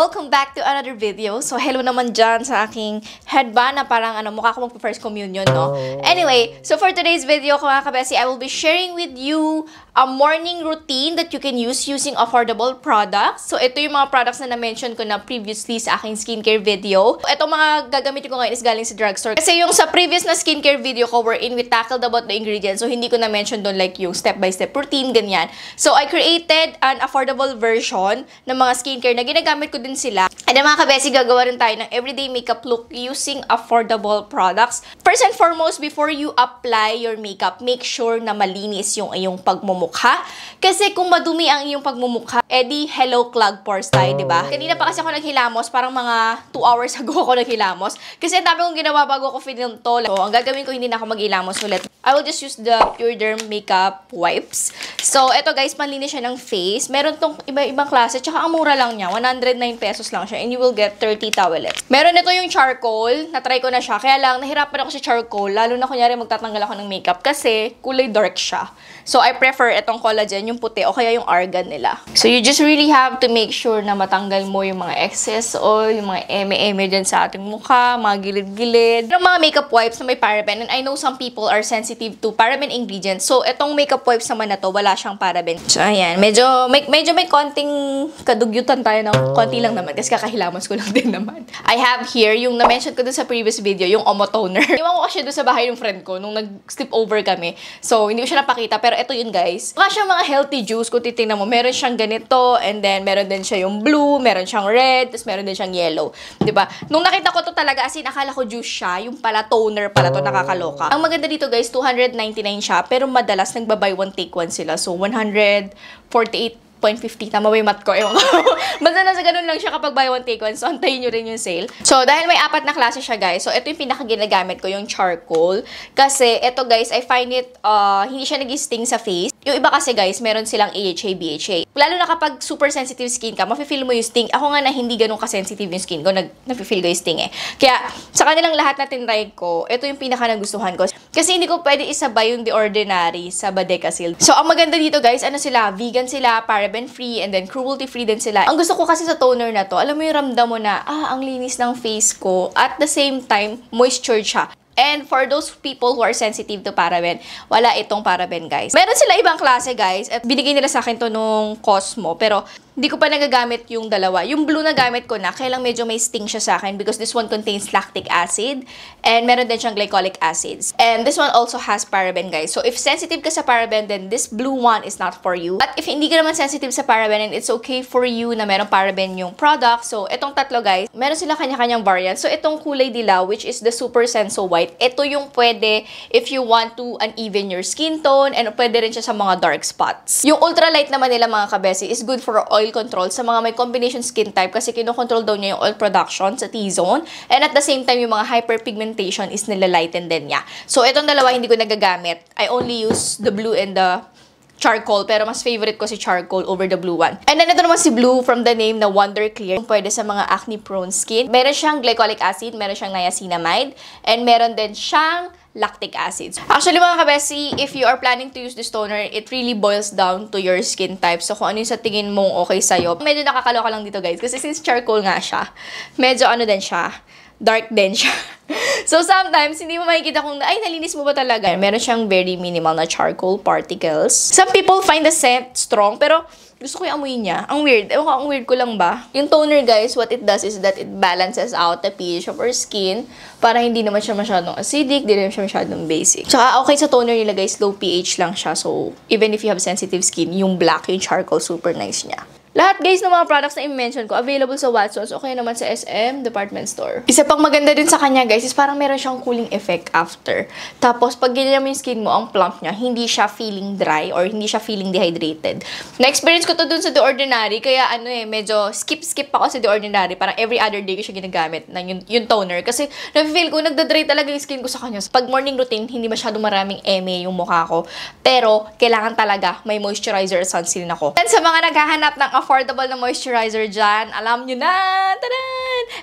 Welcome back to another video. So, hello naman dyan sa aking headband na parang mukha ko magpa-first communion, no? Anyway, so for today's video, mga kabesi, I will be sharing with you a morning routine that you can use using affordable products. So, ito yung mga products na na-mention ko na previously sa aking skincare video. Ito mga gagamitin ko ngayon is galing sa drugstore. Kasi yung sa previous na skincare video ko, we tackled about the ingredients. So, hindi ko na-mention doon like yung step-by-step routine, ganyan. So, I created an affordable version ng mga skincare na ginagamit ko din sila. And then, mga kabesi, gagawa rin tayo ng everyday makeup look using affordable products. First and foremost, before you apply your makeup, make sure na malinis yung iyong pagmumukha. Kasi kung madumi ang iyong pagmumukha, edi hello clog pores tayo, diba? Kanina pa kasi ako naghilamos, parang mga 2 hours ago ako naghilamos. Kasi ang dami kong ginawa bago ko film to. So, ang gagawin ko, hindi na ako maghilamos ulit. I will just use the Pure Derm makeup wipes. So, eto guys, panlinis siya ng face. Meron tong iba-ibang klase, tsaka ang mura lang niya. 109 pesos lang siya and you will get 30 towelettes. Meron ito yung charcoal. Na-try ko na siya. Kaya lang, nahirapan ako sa charcoal. Lalo na kunyari magtatanggal ako ng makeup kasi kulay dark siya. So, I prefer itong collagen, yung puti o kaya yung argan nila. So, you just really have to make sure na matanggal mo yung mga excess oil, yung mga eme-eme dyan sa ating mukha, mga gilid-gilid. Yung mga makeup wipes na may paraben, and I know some people are sensitive to paraben ingredients. So, itong makeup wipes naman na to, wala siyang paraben. So, ayan. Medyo may konting kadugyutan tayo ng konti lang naman kasi kakahilamos ko lang din naman. I have here yung na-mention ko dun sa previous video, yung Omo Toner. Iwan ko kasi dun sa bahay ng friend ko nung nag-sleep over kami. So, hindi ko siya napakita pero ito yun guys. Mukha siyang mga healthy juice kung titignan mo. Meron siyang ganito and then meron din siya yung blue, meron siyang red, tapos meron din siyang yellow. Diba? Nung nakita ko to talaga, as in, akala ko juice siya. Yung pala toner pala to, nakakaloka. Ang maganda dito guys, 299 siya pero madalas nagba-buy one take one sila. So, 148.50. Tama ba yung mat ko? Ewan ko. Basta nasa ganun lang siya kapag buy one take one. So, antayin nyo rin yung sale. So, dahil may apat na klase siya, guys. So, ito yung pinakaginagamit ko, yung charcoal. Kasi, ito, guys, I find it, hindi siya nag-sting sa face. Yung iba kasi, guys, meron silang AHA, BHA. Lalo na kapag super sensitive skin ka, mafe-feel mo yung sting. Ako nga na hindi ganun ka-sensitive yung skin ko, nafe-feel ko yung sting eh. Kaya, sa kanilang lahat na tinry ko, ito yung pinaka-nagustuhan ko. Kasi hindi ko pwede isabay yung The Ordinary sa Badekazil. So, ang maganda dito, guys, ano sila? Vegan sila, paraben-free, and then cruelty-free din sila. Ang gusto ko kasi sa toner na to, alam mo yung ramdam mo na, ang linis ng face ko. At the same time, moisture siya. And for those people who are sensitive to paraben, wala itong paraben, guys. Meron sila ibang klase, guys. At binigay nila sa akin to nung Cosmo. Pero, hindi ko pa nagagamit yung dalawa. Yung blue na gamit ko na, kaya lang medyo may sting siya sa akin because this one contains lactic acid and meron din siyang glycolic acids. And this one also has paraben, guys. So, if sensitive ka sa paraben, then this blue one is not for you. But if hindi ka naman sensitive sa paraben, and it's okay for you na meron paraben yung product. So, itong tatlo, guys, meron sila kanya-kanyang variant. So, itong kulay dilaw, which is the Super Senso White, ito yung pwede if you want to uneven your skin tone and pwede rin siya sa mga dark spots. Yung ultralight naman nila mga kabesi is good for oil control sa mga may combination skin type kasi kinokontrol daw niya yung oil production sa T-zone and at the same time yung mga hyperpigmentation is nilalighten din niya. So itong dalawa hindi ko nagagamit. I only use the blue and the charcoal, pero mas favorite ko si charcoal over the blue one. And then, ito naman si blue from the name na Wonder Clear. Pwede sa mga acne-prone skin. Meron siyang glycolic acid, meron siyang niacinamide, and meron din siyang lactic acids. Actually, mga kabesi, if you are planning to use this toner, it really boils down to your skin type. So, kung ano yung sa tingin mong okay sa'yo. Medyo nakakaloka lang dito, guys. Kasi since charcoal nga siya, medyo ano din siya, dark din siya. So, sometimes, hindi mo makikita kung, nalinis mo ba talaga? Meron siyang very minimal na charcoal particles. Some people find the scent strong, pero gusto ko yung amoy niya. Ang weird. Ewan ko, ang weird ko lang ba? Yung toner, guys, what it does is that it balances out the pH of our skin para hindi naman siya masyadong acidic, hindi naman siya masyadong basic. Tsaka, okay sa toner nila, guys, low pH lang siya. So, even if you have sensitive skin, yung black, yung charcoal, super nice niya. Lahat guys ng mga products na i-mention ko, available sa Watsons o kaya naman sa SM Department Store. Isa pang maganda din sa kanya guys is parang meron siyang cooling effect after. Tapos pag ginamit mo yung skin mo, ang plump niya, hindi siya feeling dry or hindi siya feeling dehydrated. Na-experience ko to dun sa The Ordinary, kaya ano medyo skip-skip ako sa The Ordinary. Parang every other day ko siya ginagamit ng yung toner. Kasi na-feel ko, nagda-dry talaga yung skin ko sa kanya. Pag morning routine, hindi masyado maraming eme yung mukha ko. Pero kailangan talaga may moisturizer at sunscreen ako. And sa mga naghahanap ng affordable na moisturizer dyan, alam nyo na! Tada!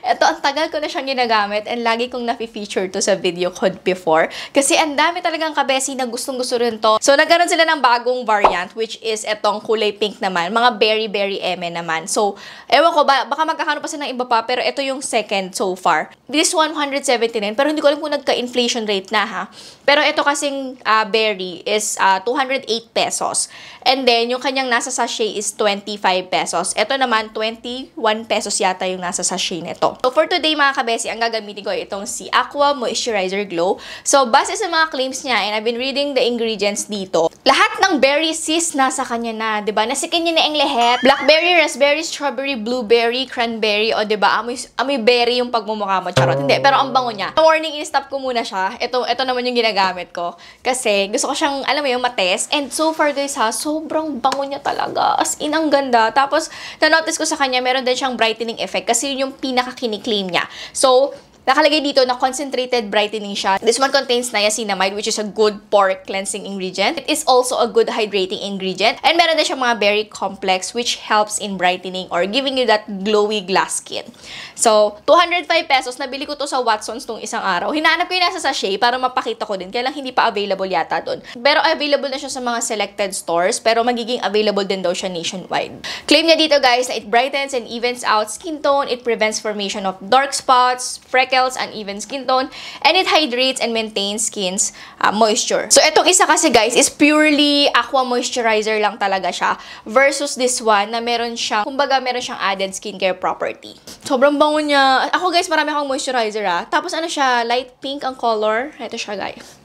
Ito, ang tagal ko na siyang ginagamit and lagi kong napi-feature to sa video ko before kasi ang dami talagang kabesi na gustong-gusto rin to. So, nagkaroon sila ng bagong variant which is etong kulay pink naman. Mga berry-berry eme naman. So, ewan ko, baka magkakaroon pa sila ng iba pa pero ito yung second so far. This 179 pero hindi ko alam kung nagka-inflation rate na ha. Pero ito kasing berry is 208 pesos. And then, yung kanyang nasa sachet is 25 pesos. Ito naman, 21 pesos yata yung nasa sachet nito. So, for today mga kabesi, ang gagamitin ko ay itong si Aqua Moisturizer Glow. So, base sa mga claims niya, and I've been reading the ingredients dito, lahat ng berry sis nasa kanya na, diba? Nasa kanya na ang lahat. Blackberry, raspberry, strawberry, blueberry, cranberry, o diba? Amoy berry yung pagmumukha mo. Charot, hindi. Pero ang bango niya. Warning, in-stop ko muna siya. Ito naman yung ginagamit ko. Kasi, gusto ko siyang, alam mo yung matest. And so far guys ha, sobrang bango niya talaga. As in, ang ganda. Tapos, na-notice ko sa kanya, meron din siyang brightening effect kasi yun yung pinaka-kiniklaim niya. So, nakalagay dito na concentrated brightening siya. This one contains niacinamide which is a good pore cleansing ingredient. It is also a good hydrating ingredient. And meron na siyang mga berry complex which helps in brightening or giving you that glowy glass skin. So, 205 pesos. Nabili ko to sa Watsons nung isang araw. Hinahanap ko yung nasa sachet para mapakita ko din. Kaya lang hindi pa available yata dun. Pero available na siya sa mga selected stores. Pero magiging available din daw siya nationwide. Claim niya dito guys na it brightens and evens out skin tone. It prevents formation of dark spots, freckles, uneven skin tone, and it hydrates and maintains skin's moisture. So, itong isa kasi guys is purely aqua moisturizer lang talaga siya versus this one na meron siyang, kumbaga meron siyang added skincare property. Sobrang bango niya. Ako guys, marami akong moisturizer ha. Tapos ano siya, light pink ang color. Ito siya guys.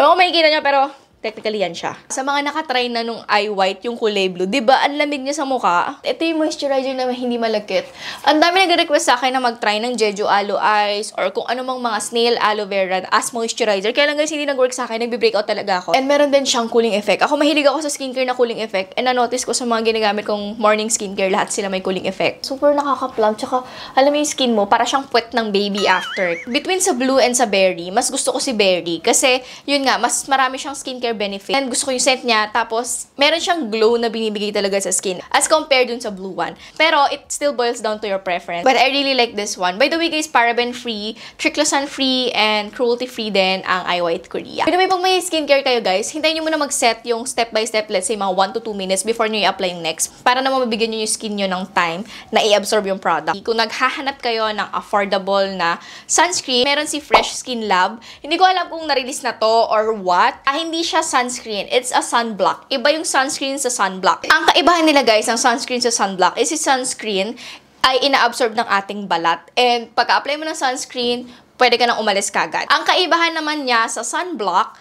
Ewan ko makikita niyo pero technically yan siya. Sa mga nakatry na nung iWhite, yung kulay blue, diba ang lamig niya sa mukha? Ito yung moisturizer na hindi malagkit. Ang dami nag-request sa akin na mag-try ng Jeju Aloe Ice or kung anumang mga snail aloe vera as moisturizer. Kaya lang guys, hindi nag-work sa akin. Nag-breakout talaga ako. And meron din siyang cooling effect. Ako mahilig ako sa skincare na cooling effect and na-notice ko sa mga ginagamit kong morning skincare, lahat sila may cooling effect. Super nakaka-plump. Tsaka, alam mo yung skin mo, para siyang puwet ng baby after. Between sa blue and sa berry, mas gusto ko si berry kasi, yun nga, mas marami siyang skincare benefit. And gusto ko yung scent niya. Tapos, meron siyang glow na binibigay talaga sa skin as compared dun sa blue one. Pero, it still boils down to your preference. But I really like this one. By the way guys, paraben-free, triclosan-free, and cruelty-free din ang iWhite Korea. By the way, pag may skincare kayo guys, hintayin nyo muna mag-set yung step-by-step, let's say mga 1 to 2 minutes before nyo i-apply yung next. Para naman mabigyan nyo yung skin nyo ng time na i-absorb yung product. Kung naghahanap kayo ng affordable na sunscreen, meron si Fresh Skin Lab. Hindi ko alam kung na-release na to or what. Hindi siya sunscreen. It's a sunblock. Iba yung sunscreen sa sunblock. Ang kaibahan nila guys, ang sunscreen sa sunblock is si sunscreen ay inaabsorb ng ating balat. And pagka-apply mo ng sunscreen, pwede ka nang umalis kagad. Ang kaibahan naman niya sa sunblock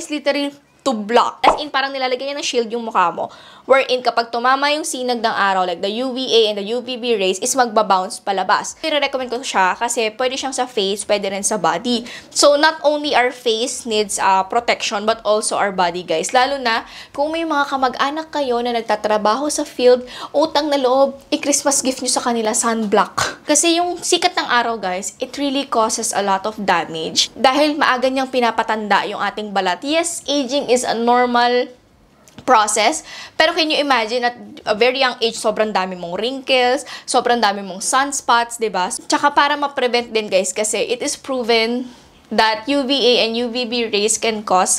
is literally to block. As in, parang nilalagay niya ng shield yung mukha mo. Wherein, kapag tumama yung sinag ng araw, like the UVA and the UVB rays, is magbabounce palabas. I-recommend ko siya kasi pwede siyang sa face, pwede rin sa body. So, not only our face needs protection, but also our body, guys. Lalo na, kung may mga kamag-anak kayo na nagtatrabaho sa field, utang na loob, i-Christmas gift nyo sa kanila, sunblock. Kasi yung sikat ng araw, guys, it really causes a lot of damage. Dahil maaga niyang pinapatanda yung ating balat. Yes, aging is a normal process. Pero can you imagine at a very young age, sobrang dami mong wrinkles, sobrang dami mong sunspots, diba? Tsaka para ma-prevent din guys kasi it is proven that UVA and UVB rays can cause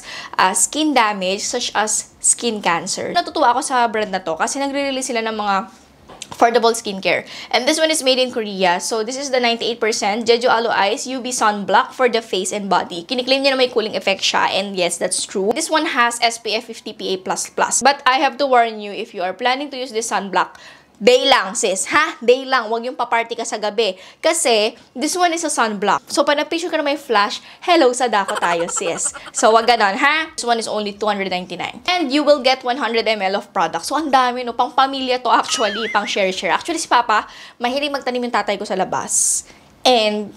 skin damage such as skin cancer. Natutuwa ako sa brand na to kasi nagre-release sila ng mga affordable skincare. And this one is made in Korea. So, this is the 98% Jeju Aloe Ice UV Sunblock for the face and body. Kiniklaim niya na may cooling effect siya. And yes, that's true. This one has SPF 50 PA++. But I have to warn you, if you are planning to use this sunblock, Day lang, sis. Ha? Day lang. Huwag yung paparty ka sa gabi. Kasi, this one is a sunblock. So, pag nag-picture ka na may flash, hello, sadako tayo, sis. So, wag ganon, ha? This one is only 299. And you will get 100 ml of product. So, ang dami, no? Pang pamilya to, actually. Pang share-share. Actually, si Papa, mahilig magtanim yung tatay ko sa labas. And,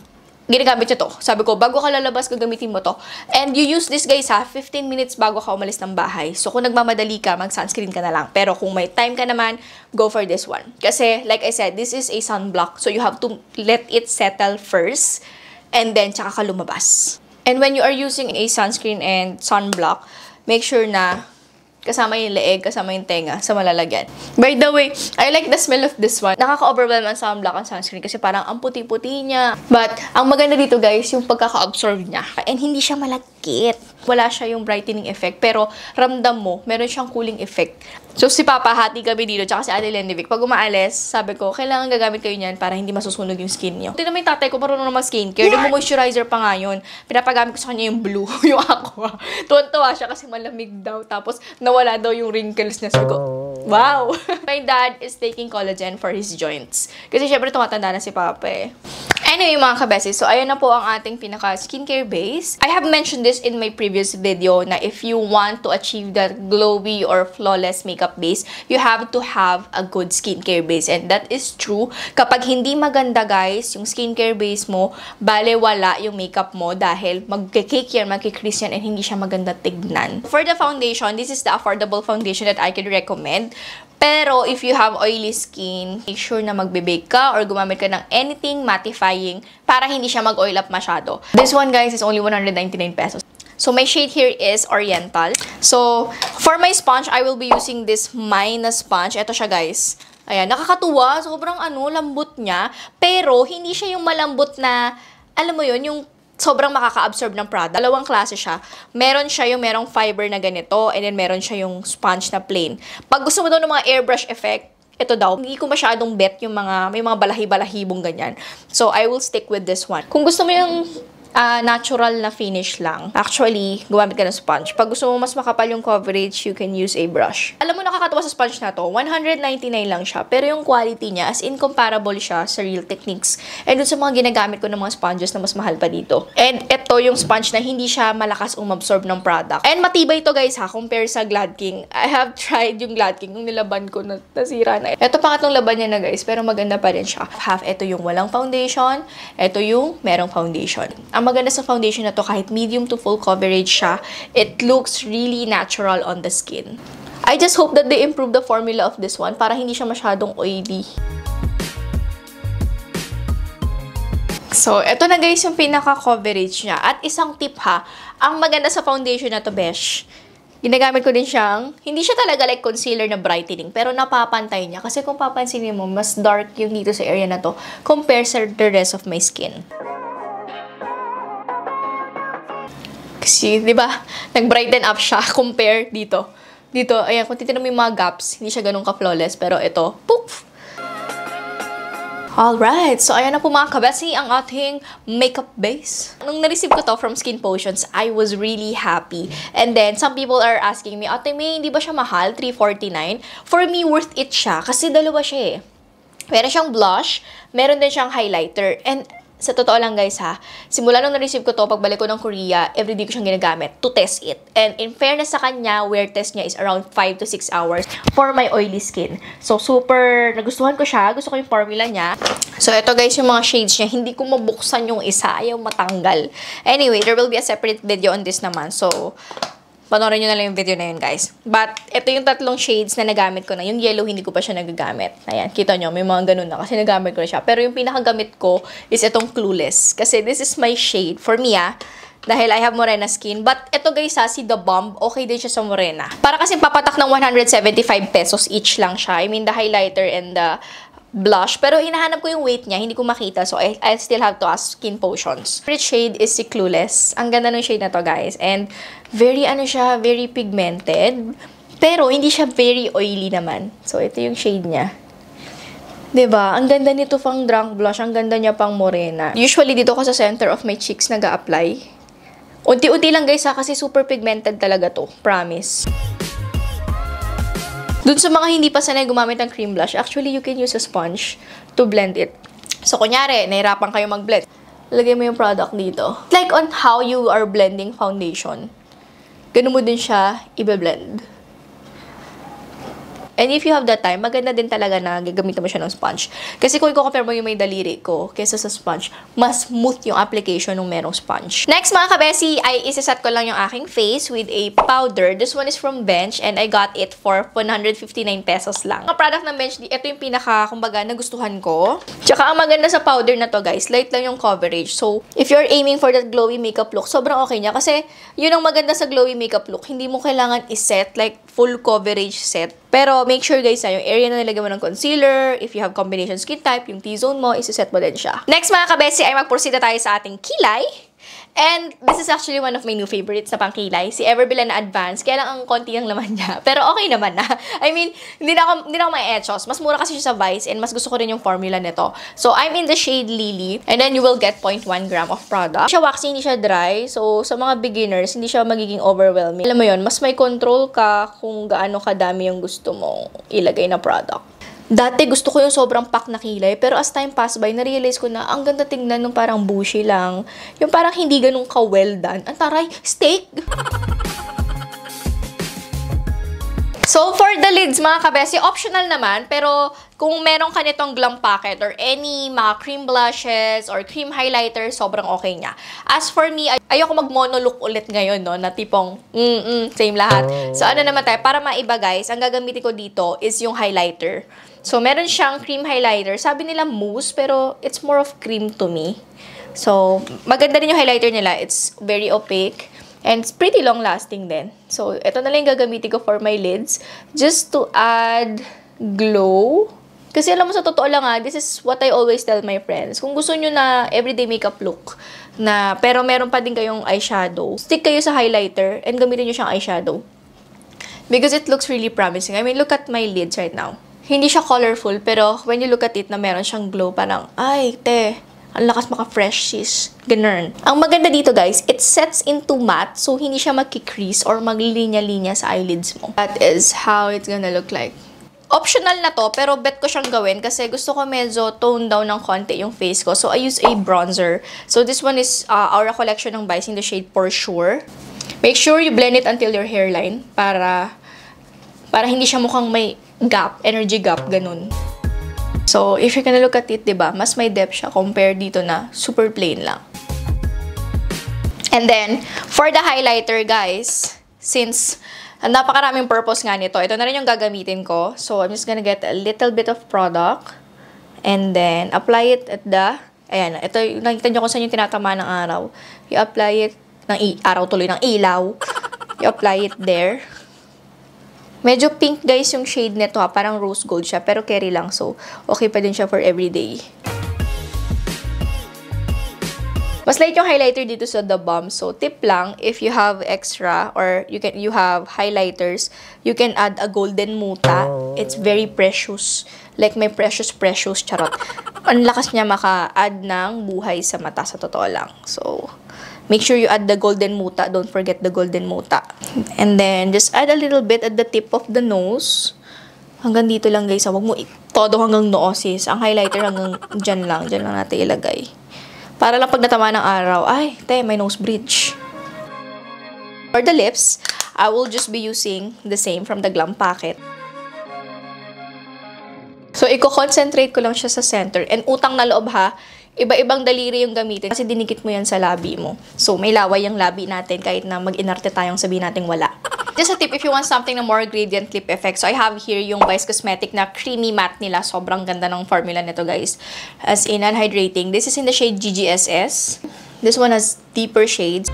ginagamit niya to. Sabi ko, bago ka lalabas, gagamitin mo to. And you use this, guys, ha? 15 minutes bago ka umalis ng bahay. So, kung nagmamadali ka, mag-sunscreen ka na lang. Pero kung may time ka naman, go for this one. Kasi, like I said, this is a sunblock. So, you have to let it settle first. And then, tsaka ka lumabas. And when you are using a sunscreen and sunblock, make sure na kasama yung leeg, kasama yung tenga, sa malalagyan. By the way, I like the smell of this one. Nakaka-overwhelm ang sunblock and sunscreen kasi parang ang puti-puti niya. But, ang maganda dito guys, yung pagkaka-absorb niya. And hindi siya malagkit. Wala siya yung brightening effect. Pero, ramdam mo, meron siyang cooling effect. So, si Papa, hati kami dito, tsaka si Ate Lendivic. Pag umaalis, sabi ko, kailangan gagamit kayo niyan para hindi masusunog yung skin niyo. Tignan mo yung tatay ko, marunong naman skincare. Yeah. Nag-moisturizer pa nga yun. Pinapagamit ko sa kanya yung blue, yung aqua. Tuwan-tuwa siya kasi malamig daw. Tapos, wala daw yung wrinkles niya. Sabi ko, wow! My dad is taking collagen for his joints. Kasi syempre tumatanda na si Papa eh. Anyway mga kabeses, so ayun na po ang ating pinaka skincare base. I have mentioned this in my previous video na if you want to achieve that glowy or flawless makeup base, you have to have a good skincare base. And that is true. Kapag hindi maganda guys, yung skincare base mo, bale wala yung makeup mo dahil magkikake yan, magkikris yan, and hindi siya maganda tignan. For the foundation, this is the affordable foundation that I can recommend. Pero, if you have oily skin, make sure na magbe-bake ka or gumamit ka ng anything mattifying para hindi siya mag-oil up masyado. This one, guys, is only 199 pesos. So, my shade here is Oriental. So, for my sponge, I will be using this Mina sponge. Ito siya, guys. Ayan, nakakatuwa. Sobrang ano, lambot niya. Pero, hindi siya yung malambot na, alam mo yun, yung sobrang makaka-absorb ng product. Dalawang klase siya. Meron siya yung merong fiber na ganito, and then meron siya yung sponge na plain. Pag gusto mo daw ng mga airbrush effect, ito daw. Hindi ko masyadong bet yung mga, may mga balahi-balahibong ganyan. So, I will stick with this one. Kung gusto mo yung natural na finish lang. Actually, gumamit ka ng sponge. Pag gusto mo mas makapal yung coverage, you can use a brush. Alam mo, nakakatawa sa sponge na to, 199 lang siya. Pero yung quality niya, as in comparable siya sa Real Techniques. And dun sa mga ginagamit ko ng mga sponges na mas mahal pa dito. And ito yung sponge na hindi siya malakas umabsorb ng product. And matibay to guys ha, compare sa Glad King. I have tried yung Glad King. Yung nilaban ko, nasira na. Ito pangatlong laban niya na guys, pero maganda pa rin siya. Half, ito yung walang foundation. Ito yung merong foundation. Maganda sa foundation na to, kahit medium to full coverage siya, it looks really natural on the skin. I just hope that they improve the formula of this one para hindi siya masyadong oily. So, eto na guys yung pinaka-coverage niya. At isang tip ha, ang maganda sa foundation na to, besh, ginagamit ko din siyang, hindi siya talaga like concealer na brightening, pero napapantay niya. Kasi kung papansinin mo, mas dark yung dito sa area na to compared sa the rest of my skin. Kasi, di ba, nag-brighten up siya compare dito. Dito, ayan, kung titignan mo yung mga gaps, hindi siya ganun ka-flawless. Pero ito, poof! Alright, so ayan na po mga kabesi ang ating makeup base. Nung na-receive ko to from Skin Potions, I was really happy. And then, some people are asking me, Ate May, hindi ba siya mahal? $3.49? For me, worth it siya. Kasi dalawa siya eh. Meron siyang blush, meron din siyang highlighter. And sa totoo lang guys ha, simula nung na-receive ko to, pagbalik ko ng Korea, everyday ko siyang ginagamit to test it. And in fairness sa kanya, wear test niya is around 5 to 6 hours for my oily skin. So super nagustuhan ko siya, gusto ko yung formula niya. So ito guys yung mga shades niya, hindi ko mabuksan yung isa, ayaw matanggal. Anyway, there will be a separate video on this naman. So panoorin nyo na lang yung video na yun, guys. But, ito yung tatlong shades na nagamit ko na. Yung yellow, hindi ko pa siya nagagamit. Ayan, kita nyo, may mga ganun na kasi nagamit ko na siya. Pero yung pinakagamit ko is itong Clueless. Kasi this is my shade. For me, ah, dahil I have morena skin. But, ito guys, ha, si The Bomb, okay din siya sa morena. Para kasi papatak ng 175 pesos each lang siya. I mean, the highlighter and the blush. Pero hinahanap ko yung weight niya, hindi ko makita. So, I still have to ask Skin Potions. Favorite shade is si Clueless. Ang ganda ng shade na to, guys. And, very ano siya, very pigmented. Pero, hindi siya very oily naman. So, ito yung shade niya. Diba? Ang ganda nito pang drunk blush. Ang ganda niya pang morena. Usually, dito ko sa center of my cheeks nag-a-apply. Unti-unti lang, guys, ha, kasi super pigmented talaga to. Promise. Dun sa mga hindi pa sanay gumamit ng cream blush, actually, you can use a sponge to blend it. So, kunyari, nahirapan kayo mag-blend. Lagay mo yung product dito. Like on how you are blending foundation. Ganun mo din siya i-blend. And if you have that time, maganda din talaga na gagamitin mo siya ng sponge. Kasi kung i-compare mo yung may daliri ko kesa sa sponge, mas smooth yung application ng merong sponge. Next mga kabesi, ay isasat ko lang yung aking face with a powder. This one is from Bench and I got it for 159 pesos lang. Ang product ng Bench, ito yung pinaka, kumbaga, nagustuhan ko. Tsaka ang maganda sa powder na to guys, light lang yung coverage. So, if you're aiming for that glowy makeup look, sobrang okay niya. Kasi, yun ang maganda sa glowy makeup look. Hindi mo kailangan iset, like, full coverage set. Pero, make sure guys na yung area na nilagay mo ng concealer, if you have combination skin type, yung T-zone mo, isiset mo din siya. Next mga kabesi ay magpursita tayo sa ating kilay. And this is actually one of my new favorites na pangkilay, si Ever Bilena Advance. Kaya lang ang konti ang laman niya. Pero okay naman na. I mean, hindi na ako ma-etchos. Mas mura kasi siya sa Vice and mas gusto ko rin yung formula nito. So, I'm in the shade Lily and then you will get 0.1 gram of product. Siya waxy, hindi siya dry. So, sa mga beginners, hindi siya magiging overwhelming. Alam mo yun, mas may control ka kung gaano kadami yung gusto mong ilagay na product. Dati gusto ko yung sobrang pack na kilay, pero as time passed by, na-realize ko na ang ganda tingnan nung parang bushy lang. Yung parang hindi ganun ka-well done. Ang taray, steak! So, for the lids mga kabesi, optional naman, pero kung meron ka nitong glam packet or any mga cream blushes or cream highlighter, sobrang okay niya. As for me, ayoko mag-mono look ulit ngayon, no? Na tipong, same lahat. So, ano naman tayo? Para maiba guys, ang gagamitin ko dito is yung highlighter. So, meron siyang cream highlighter. Sabi nila mousse, pero it's more of cream to me. So, maganda rin yung highlighter nila. It's very opaque. And it's pretty long-lasting din. So, ito na lang yung gagamitin ko for my lids. Just to add glow. Kasi alam mo, sa totoo lang ha, this is what I always tell my friends. Kung gusto nyo na everyday makeup look, na pero meron pa din kayong eyeshadow, stick kayo sa highlighter and gamitin nyo siyang eyeshadow. Because it looks really promising. I mean, look at my lids right now. Hindi siya colorful, pero when you look at it na meron siyang glow, parang, ay, te, ang lakas maka-fresh, sis. Ganun. Ang maganda dito, guys, it sets into matte, so hindi siya magkikrease or maglinya-linya sa eyelids mo. That is how it's gonna look like. Optional na to, pero bet ko siyang gawin kasi gusto ko medyo tone down ng konti yung face ko. So, I use a bronzer. So, this one is Aura Collection ng Vice in the shade For Sure. Make sure you blend it until your hairline para hindi siya mukhang may gap, energy gap, ganun. So, if you're gonna look at it, diba, mas may depth siya compared dito na super plain lang. And then, for the highlighter, guys, since napakaraming purpose nga nito, ito na rin yung gagamitin ko. So, I'm just gonna get a little bit of product and then apply it at the, ayan, ito, nakita nyo kung saan yung tinatama ng araw. You apply it, ng ilaw. You apply it there. Medyo pink guys yung shade nito ha, parang rose gold siya, pero carry lang, so okay pa din siya for everyday. Mas light yung highlighter dito sa the bum, so tip lang, if you have extra or you have highlighters, you can add a golden muta. It's very precious, like my precious, charot. Ang lakas niya maka-add ng buhay sa mata, sa totoo lang. So, make sure you add the golden muta. Don't forget the golden muta. And then, just add a little bit at the tip of the nose. Hanggang dito lang, guys. Huwag mo todo hanggang noo, sis. Ang highlighter hanggang dyan lang. Dyan lang natin ilagay. Para lang pag natama ng araw, ay, te, may nose bridge. For the lips, I will just be using the same from the glam packet. So, i-concentrate ko lang siya sa center. And utang na loob, ha? Iba-ibang daliri yung gamitin kasi dinikit mo yan sa labi mo. So, may laway yung labi natin kahit na mag-inarte tayong sabihin natin wala. Just a tip if you want something na more gradient lip effect. So, I have here yung Vice Cosmetic na creamy matte nila. Sobrang ganda ng formula nito, guys. As in, hydrating. This is in the shade GGSS. This one has deeper shades.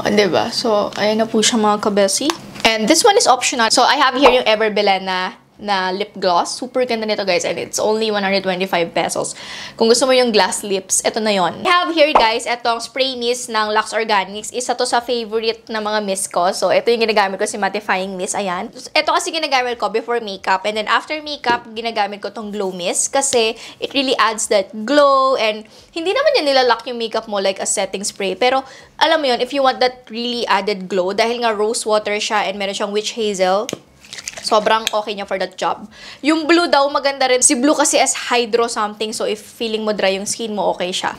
O, diba? So, ayan na po siya mga kabesi. And this one is optional. So, I have here yung Ever Bilena na lip gloss. Super ganda nito, guys. And it's only 125 pesos. Kung gusto mo yung glass lips, eto na yon. I have here, guys, etong spray mist ng Luxe Organics. Isa to sa favorite na mga mist ko. So, eto yung ginagamit ko, si mattifying mist. Ayan. Eto kasi ginagamit ko before makeup. And then, after makeup, ginagamit ko tong glow mist. Kasi, it really adds that glow. And, hindi naman yan nilalock yung makeup mo like a setting spray. Pero, alam mo yon, if you want that really added glow, dahil nga rose water siya and meron siyang witch hazel, sobrang okay niya for that job. Yung blue daw, maganda rin. Si blue kasi as hydro something. So, if feeling mo dry yung skin mo, okay siya.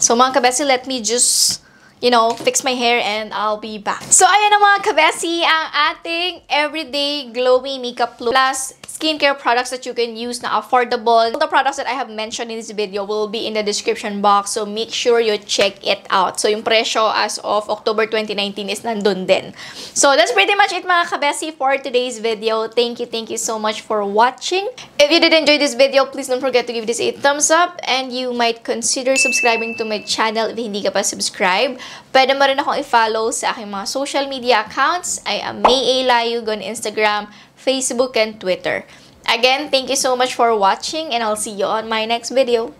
So, mga kabesi, let me just, you know, fix my hair and I'll be back. So, ayan na mga kabesi, ang ating everyday glowy makeup look plus skincare products that you can use na affordable. All the products that I have mentioned in this video will be in the description box, so make sure you check it out. So, yung presyo as of October 2019 is nandun din. So, that's pretty much it mga kabesi for today's video. Thank you so much for watching. If you did enjoy this video, please don't forget to give this a thumbs up and you might consider subscribing to my channel if hindi ka pa subscribe. Pwede mo rin akong i-follow sa aking mga social media accounts. I am Mae Layug on Instagram, Facebook, and Twitter. Again, thank you so much for watching, and I'll see you on my next video.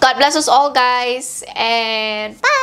God bless us all, guys, and bye!